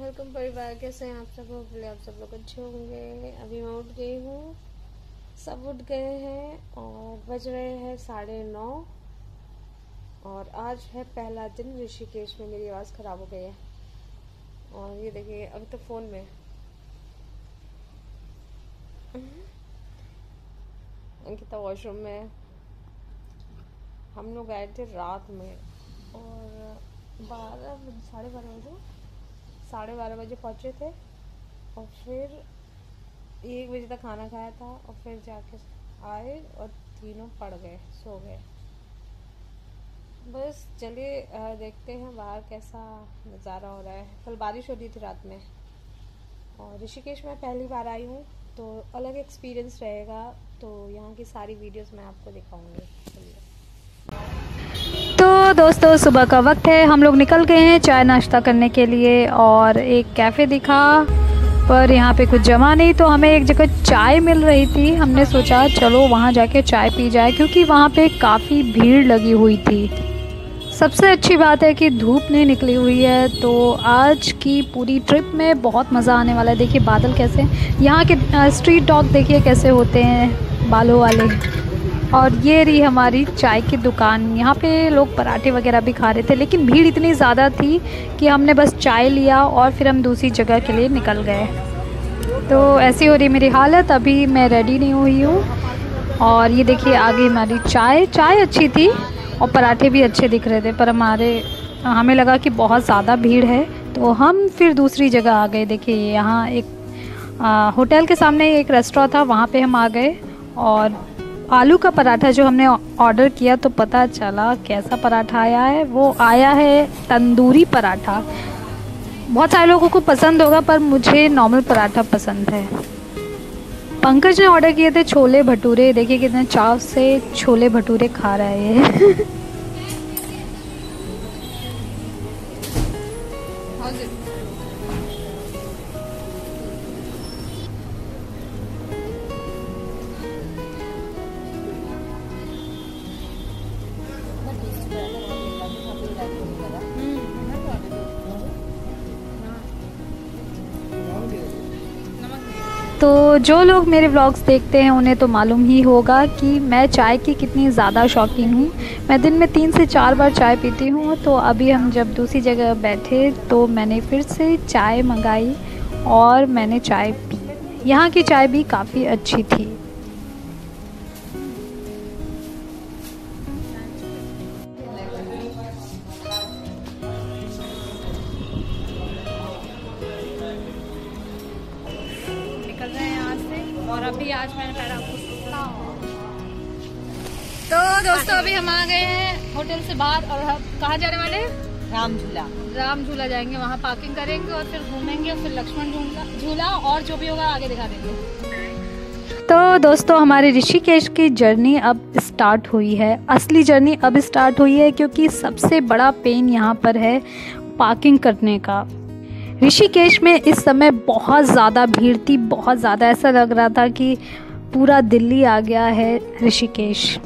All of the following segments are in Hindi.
वेलकम परिवार, कैसे हैं आप सब लोग। बोले आप सब लोग अच्छे होंगे। अभी मैं उठ गई हूँ, सब उठ गए हैं और बज रहे हैं 9:30। और आज है पहला दिन ऋषिकेश में। मेरी आवाज़ ख़राब हो गई है और ये देखिए अभी तो फ़ोन में अंकिता वॉशरूम में। हम लोग आए थे रात में और 12:30 बजे पहुँचे थे और फिर 1 बजे तक खाना खाया था और फिर जाके आए और तीनों पड़ गए, सो गए। बस चलिए देखते हैं बाहर कैसा नज़ारा हो रहा है। कल बारिश हो रही थी रात में और ऋषिकेश में पहली बार आई हूँ तो अलग एक्सपीरियंस रहेगा, तो यहाँ की सारी वीडियोस मैं आपको दिखाऊंगी। तो दोस्तों सुबह का वक्त है, हम लोग निकल गए हैं चाय नाश्ता करने के लिए और एक कैफ़े दिखा पर यहाँ पे कुछ जमा नहीं, तो हमें एक जगह चाय मिल रही थी। हमने सोचा चलो वहाँ जाके चाय पी जाए क्योंकि वहाँ पे काफ़ी भीड़ लगी हुई थी। सबसे अच्छी बात है कि धूप नहीं निकली हुई है, तो आज की पूरी ट्रिप में बहुत मज़ा आने वाला है। देखिए बादल कैसे, यहाँ के स्ट्रीट डॉग देखिए कैसे होते हैं, बालों वाले। और ये रही हमारी चाय की दुकान। यहाँ पे लोग पराठे वगैरह भी खा रहे थे लेकिन भीड़ इतनी ज़्यादा थी कि हमने बस चाय लिया और फिर हम दूसरी जगह के लिए निकल गए। तो ऐसी हो रही मेरी हालत, अभी मैं रेडी नहीं हुई हूँ। और ये देखिए आगे हमारी चाय अच्छी थी और पराठे भी अच्छे दिख रहे थे, पर हमें लगा कि बहुत ज़्यादा भीड़ है तो हम फिर दूसरी जगह आ गए। देखिए यहाँ एक होटल के सामने एक रेस्टोरेंट था, वहाँ पे हम आ गए और आलू का पराठा जो हमने ऑर्डर किया तो पता चला कैसा पराठा आया है। वो आया है तंदूरी पराठा। बहुत सारे लोगों को पसंद होगा पर मुझे नॉर्मल पराठा पसंद है। पंकज ने ऑर्डर किए थे छोले भटूरे, देखिए कितने चाव से छोले भटूरे खा रहा है ये। तो जो लोग मेरे व्लॉग्स देखते हैं उन्हें तो मालूम ही होगा कि मैं चाय की कितनी ज़्यादा शौकीन हूँ। मैं दिन में 3 से 4 बार चाय पीती हूँ। तो अभी हम जब दूसरी जगह बैठे तो मैंने फिर से चाय मंगाई और मैंने चाय पी। यहाँ की चाय भी काफ़ी अच्छी थी। तो दोस्तों अभी हम आ गए हैं होटल से बाहर और हम कहाँ जाने वाले हैं? राम झूला जाएंगे, वहाँ पार्किंग करेंगे और फिर घूमेंगे और फिर लक्ष्मण झूला और जो भी होगा आगे दिखा देंगे। तो दोस्तों हमारे ऋषिकेश की जर्नी अब स्टार्ट हुई है, असली जर्नी अब स्टार्ट हुई है क्योंकि सबसे बड़ा पेन यहाँ पर है पार्किंग करने का। ऋषिकेश में इस समय बहुत ज़्यादा भीड़ थी, बहुत ज़्यादा। ऐसा लग रहा था कि पूरा दिल्ली आ गया है ऋषिकेश।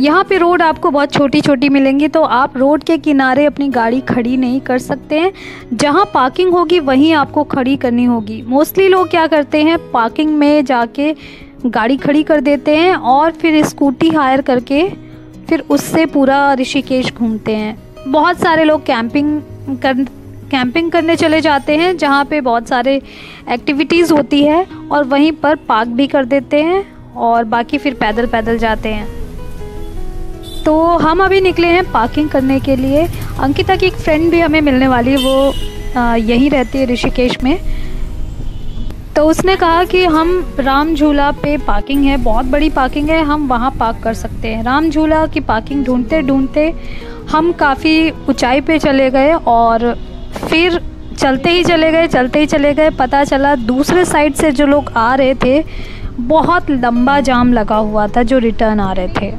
यहाँ पे रोड आपको बहुत छोटी छोटी मिलेंगी तो आप रोड के किनारे अपनी गाड़ी खड़ी नहीं कर सकते हैं। जहाँ पार्किंग होगी वहीं आपको खड़ी करनी होगी। मोस्टली लोग क्या करते हैं, पार्किंग में जाके गाड़ी खड़ी कर देते हैं और फिर स्कूटी हायर करके फिर उससे पूरा ऋषिकेश घूमते हैं। बहुत सारे लोग कैंपिंग करने चले जाते हैं जहाँ पे बहुत सारे एक्टिविटीज़ होती है और वहीं पर पार्क भी कर देते हैं और बाकी फिर पैदल जाते हैं। तो हम अभी निकले हैं पार्किंग करने के लिए। अंकिता की एक फ्रेंड भी हमें मिलने वाली है, वो यहीं रहती है ऋषिकेश में। तो उसने कहा कि हम राम झूला पे पार्किंग है, बहुत बड़ी पार्किंग है, हम वहाँ पार्क कर सकते हैं। राम झूला की पार्किंग ढूँढते ढूँढते हम काफ़ी ऊँचाई पर चले गए और फिर चलते ही चले गए। पता चला दूसरे साइड से जो लोग आ रहे थे बहुत लंबा जाम लगा हुआ था जो रिटर्न आ रहे थे।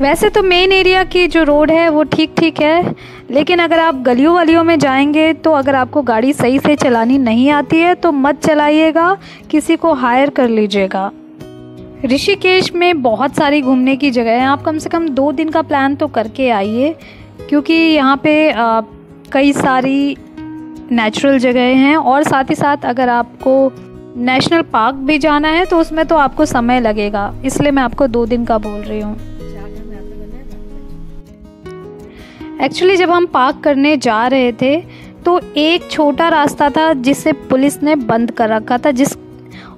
वैसे तो मेन एरिया की जो रोड है वो ठीक है, लेकिन अगर आप गलियों वालियों में जाएंगे तो अगर आपको गाड़ी सही से चलानी नहीं आती है तो मत चलाइएगा, किसी को हायर कर लीजिएगा। ऋषिकेश में बहुत सारी घूमने की जगह है, आप कम से कम 2 दिन का प्लान तो करके आइए क्योंकि यहाँ पे कई सारी नेचुरल जगहें हैं। और साथ ही साथ अगर आपको नेशनल पार्क भी जाना है तो उसमें तो आपको समय लगेगा, इसलिए मैं आपको 2 दिन का बोल रही हूँ। एक्चुअली जब हम पार्क करने जा रहे थे तो एक छोटा रास्ता था जिसे पुलिस ने बंद कर रखा था, जिस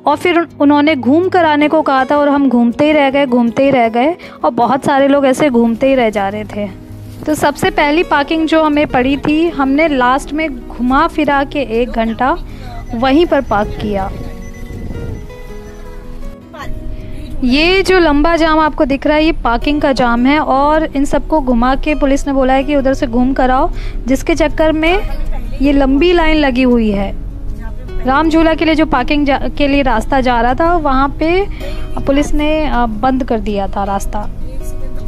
और फिर उन्होंने घूम कर आने को कहा था, और हम घूमते ही रह गए और बहुत सारे लोग ऐसे घूमते ही रह जा रहे थे। तो सबसे पहली पार्किंग जो हमें पड़ी थी, हमने लास्ट में घुमा फिरा के 1 घंटा वहीं पर पार्क किया। ये जो लंबा जाम आपको दिख रहा है ये पार्किंग का जाम है, और इन सबको घुमा के पुलिस ने बोला है कि उधर से घूम कर आओ, जिसके चक्कर में ये लंबी लाइन लगी हुई है। राम झूला के लिए जो पार्किंग के लिए रास्ता जा रहा था वहाँ पे पुलिस ने बंद कर दिया था रास्ता।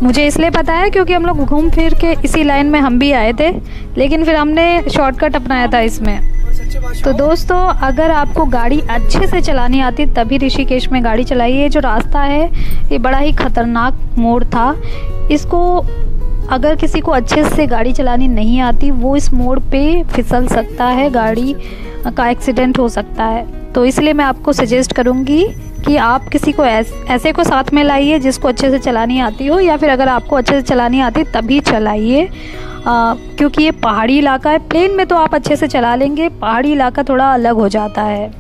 मुझे इसलिए पता है क्योंकि हम लोग घूम फिर के इसी लाइन में हम भी आए थे, लेकिन फिर हमने शॉर्टकट अपनाया था इसमें। तो दोस्तों, अगर आपको गाड़ी अच्छे से चलानी आती तभी ऋषिकेश में गाड़ी चलाइए। जो रास्ता है ये बड़ा ही ख़तरनाक मोड़ था, इसको अगर किसी को अच्छे से गाड़ी चलानी नहीं आती वो इस मोड़ पे फिसल सकता है, गाड़ी का एक्सीडेंट हो सकता है। तो इसलिए मैं आपको सजेस्ट करूँगी कि आप किसी को ऐसे को साथ में लाइए जिसको अच्छे से चलानी आती हो, या फिर अगर आपको अच्छे से चलानी आती तभी चलाइए, क्योंकि ये पहाड़ी इलाका है। प्लेन में तो आप अच्छे से चला लेंगे, पहाड़ी इलाका थोड़ा अलग हो जाता है।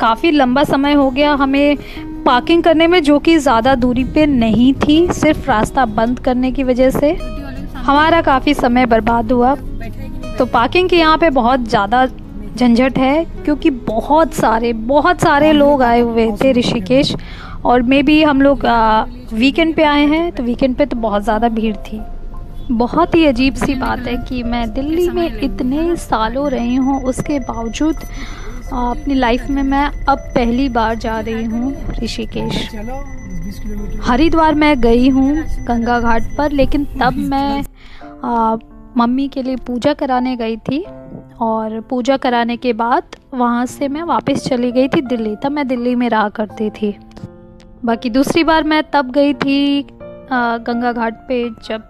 काफ़ी लंबा समय हो गया हमें पार्किंग करने में, जो कि ज़्यादा दूरी पे नहीं थी, सिर्फ रास्ता बंद करने की वजह से हमारा काफ़ी समय बर्बाद हुआ। तो पार्किंग की यहाँ पे बहुत ज़्यादा झंझट है क्योंकि बहुत सारे लोग आए हुए थे ऋषिकेश, और मे बी हम लोग वीकेंड पे आए हैं तो वीकेंड पे तो बहुत ज़्यादा भीड़ थी। बहुत ही अजीब सी बात है कि मैं दिल्ली में इतने सालों रही हूँ, उसके बावजूद अपनी लाइफ में मैं अब पहली बार जा रही हूँ ऋषिकेश। हरिद्वार मैं गई हूँ गंगा घाट पर, लेकिन तब मैं मम्मी के लिए पूजा कराने गई थी, और पूजा कराने के बाद वहाँ से मैं वापस चली गई थी दिल्ली। तब मैं दिल्ली में रहा करती थी। बाकी दूसरी बार मैं तब गई थी गंगा घाट पे जब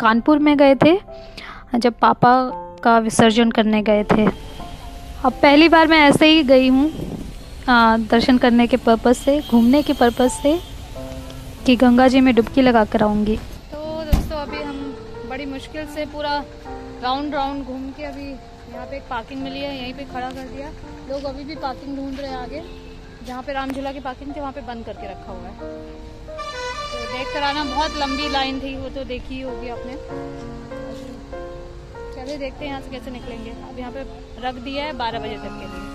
कानपुर में गए थे, जब पापा का विसर्जन करने गए थे। अब पहली बार मैं ऐसे ही गई हूँ दर्शन करने के पर्पस से, घूमने के पर्पस से, कि गंगा जी में डुबकी लगा कर आऊँगी। तो दोस्तों, अभी हम बड़ी मुश्किल से पूरा राउंड घूम के अभी यहाँ पे एक पार्किंग मिली है, यहीं पे खड़ा कर दिया। लोग अभी भी पार्किंग ढूंढ रहे हैं आगे, जहाँ पे राम झूला की पार्किंग थी वहाँ पे बंद करके रखा हुआ है। तो देख कर आना, बहुत लंबी लाइन थी, वो तो देखी होगी आपने। चलिए देखते हैं यहाँ से कैसे निकलेंगे। अब यहाँ पे रख दिया है 12 बजे तक के लिए।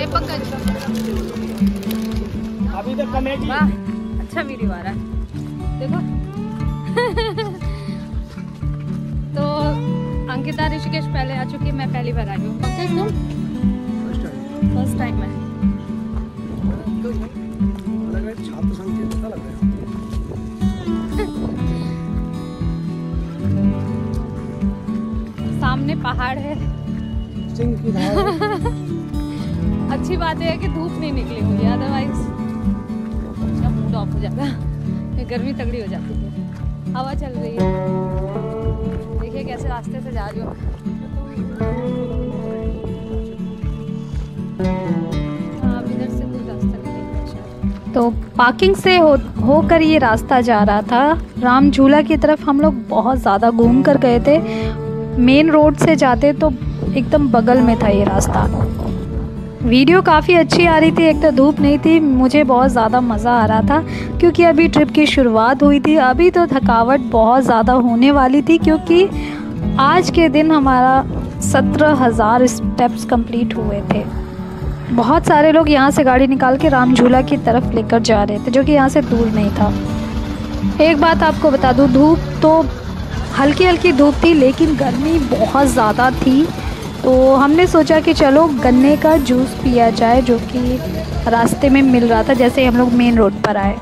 पंकज, अभी तक कमेटी, वाह अच्छा वीडियो आ रहा है देखो। तो अंकिता ऋषिकेश पहले आ चुकी है, मैं पहली बार आई हूँ। पंकज तुम फर्स्ट टाइम है। सामने पहाड़ है। अच्छी बात है कि धूप नहीं निकली हुई, अदरवाइज उसका मूड ऑफ हो जाता है, गर्मी तगड़ी हो जाती है। हवा चल रही है, देखिए कैसे रास्ते से जा रही हो। तो पार्किंग से होकर ये रास्ता जा रहा था राम झूला की तरफ। हम लोग बहुत ज़्यादा घूम कर गए थे, मेन रोड से जाते तो एकदम बगल में था ये रास्ता। वीडियो काफ़ी अच्छी आ रही थी, एक तो धूप नहीं थी, मुझे बहुत ज़्यादा मज़ा आ रहा था क्योंकि अभी ट्रिप की शुरुआत हुई थी। अभी तो थकावट बहुत ज़्यादा होने वाली थी क्योंकि आज के दिन हमारा 17,000 स्टेप्स कंप्लीट हुए थे। बहुत सारे लोग यहाँ से गाड़ी निकाल के राम झूला की तरफ लेकर जा रहे थे, जो कि यहाँ से दूर नहीं था। एक बात आपको बता दूँ, धूप तो हल्की हल्की धूप थी लेकिन गर्मी बहुत ज़्यादा थी। तो हमने सोचा कि चलो गन्ने का जूस पिया जाए, जो कि रास्ते में मिल रहा था जैसे ही हम लोग मेन रोड पर आए।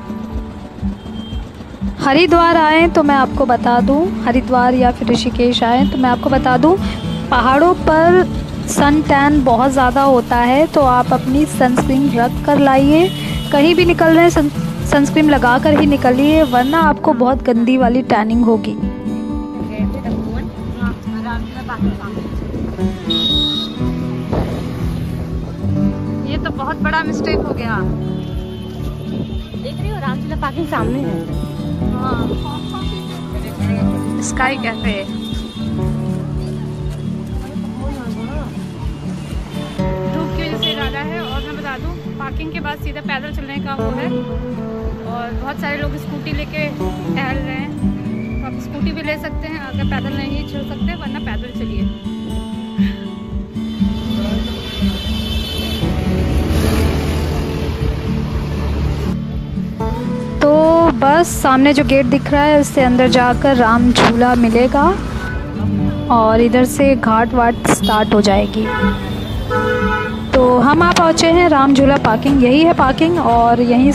हरिद्वार आए तो मैं आपको बता दूँ, हरिद्वार या फिर ऋषिकेश आए तो मैं आपको बता दूँ, पहाड़ों पर सन टैन बहुत ज़्यादा होता है, तो आप अपनी सनस्क्रीन रख कर लाइए। कहीं भी निकल रहे हैं सनस्क्रीन लगा कर ही निकलिए, वरना आपको बहुत गंदी वाली टैनिंग होगी। ये तो बहुत बड़ा मिस्टेक हो गया, देख रही हो रामझूला पार्किंग सामने है, स्काई कैफे। धूप की वजह से ज़्यादा है, और मैं बता दूं पार्किंग के बाद सीधा पैदल चलने का वो है, और बहुत सारे लोग स्कूटी लेके टहल रहे हैं। आप स्कूटी भी ले सकते हैं अगर पैदल नहीं चल सकते, वरना पैदल चलिए। तो बस सामने जो गेट दिख रहा है उससे अंदर जाकर राम झूला मिलेगा, और इधर से घाट वाट स्टार्ट हो जाएगी। तो हम आ पहुँचे हैं राम झूला पार्किंग, यही है पार्किंग, और यहीं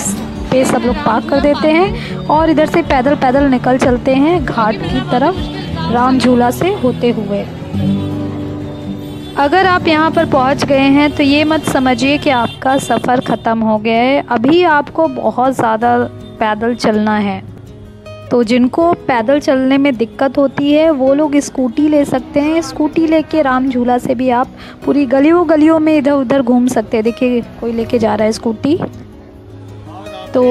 पे सब लोग पार्क कर देते हैं, और इधर से पैदल पैदल निकल चलते हैं घाट की तरफ राम झूला से होते हुए। अगर आप यहाँ पर पहुँच गए हैं तो ये मत समझिए कि आपका सफ़र ख़त्म हो गया है, अभी आपको बहुत ज़्यादा पैदल चलना है। तो जिनको पैदल चलने में दिक्कत होती है वो लोग स्कूटी ले सकते हैं, स्कूटी लेके राम झूला से भी आप पूरी गलियों गलियों में इधर उधर घूम सकते हैं। देखिए कोई लेके जा रहा है स्कूटी। तो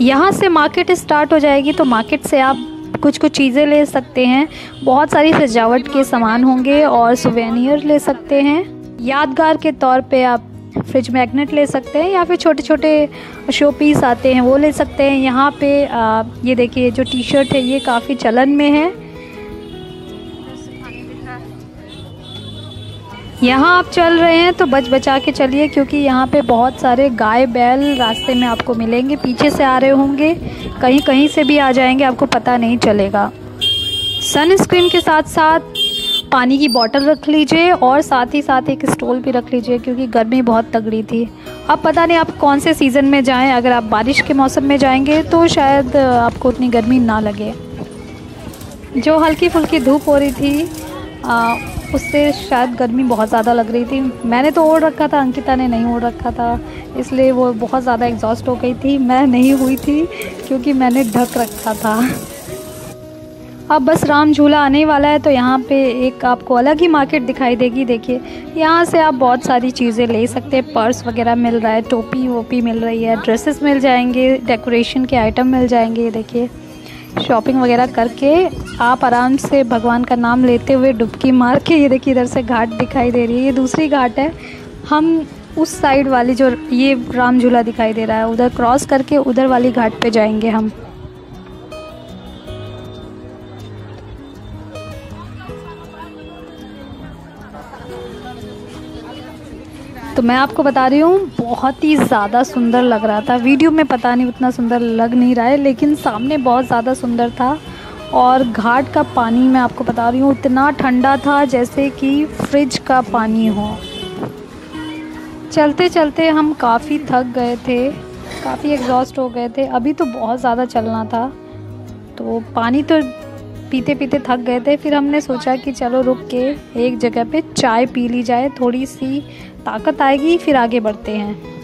यहाँ से मार्केट स्टार्ट हो जाएगी, तो मार्केट से आप कुछ कुछ चीज़ें ले सकते हैं, बहुत सारी सजावट के सामान होंगे, और सुवेनियर ले सकते हैं। यादगार के तौर पे आप फ्रिज मैग्नेट ले सकते हैं, या फिर छोटे छोटे शो पीस आते हैं वो ले सकते हैं। यहाँ पे ये देखिए जो टी शर्ट है ये काफ़ी चलन में है। यहाँ आप चल रहे हैं तो बच बचा के चलिए, क्योंकि यहाँ पे बहुत सारे गाय बैल रास्ते में आपको मिलेंगे, पीछे से आ रहे होंगे, कहीं कहीं से भी आ जाएंगे, आपको पता नहीं चलेगा। सनस्क्रीन के साथ साथ पानी की बोतल रख लीजिए, और साथ ही साथ एक स्टोल भी रख लीजिए, क्योंकि गर्मी बहुत तगड़ी थी। अब पता नहीं आप कौन से सीज़न में जाएँ, अगर आप बारिश के मौसम में जाएँगे तो शायद आपको उतनी गर्मी ना लगे। जो हल्की फुल्की धूप हो रही थी उससे शायद गर्मी बहुत ज़्यादा लग रही थी। मैंने तो ओढ़ रखा था, अंकिता ने नहीं ओढ़ रखा था, इसलिए वो बहुत ज़्यादा एग्जॉस्ट हो गई थी। मैं नहीं हुई थी क्योंकि मैंने ढक रखा था। अब बस राम झूला आने वाला है, तो यहाँ पे एक आपको अलग ही मार्केट दिखाई देगी। देखिए यहाँ से आप बहुत सारी चीज़ें ले सकते हैं, पर्स वगैरह मिल रहा है, टोपी वोपी मिल रही है, ड्रेसेस मिल जाएंगे, डेकोरेशन के आइटम मिल जाएंगे। देखिए शॉपिंग वगैरह करके आप आराम से भगवान का नाम लेते हुए डुबकी मार के, ये देखिए इधर से घाट दिखाई दे रही है, ये दूसरी घाट है। हम उस साइड वाली जो ये राम झूला दिखाई दे रहा है उधर क्रॉस करके उधर वाली घाट पे जाएंगे हम। तो मैं आपको बता रही हूँ बहुत ही ज़्यादा सुंदर लग रहा था, वीडियो में पता नहीं उतना सुंदर लग नहीं रहा है, लेकिन सामने बहुत ज़्यादा सुंदर था। और घाट का पानी मैं आपको बता रही हूँ उतना ठंडा था जैसे कि फ्रिज का पानी हो। चलते चलते हम काफ़ी थक गए थे, काफ़ी एग्जॉस्ट हो गए थे, अभी तो बहुत ज़्यादा चलना था, तो पानी तो पीते पीते थक गए थे। फिर हमने सोचा कि चलो रुक के एक जगह पे चाय पी ली जाए, थोड़ी सी ताकत आएगी, फिर आगे बढ़ते हैं।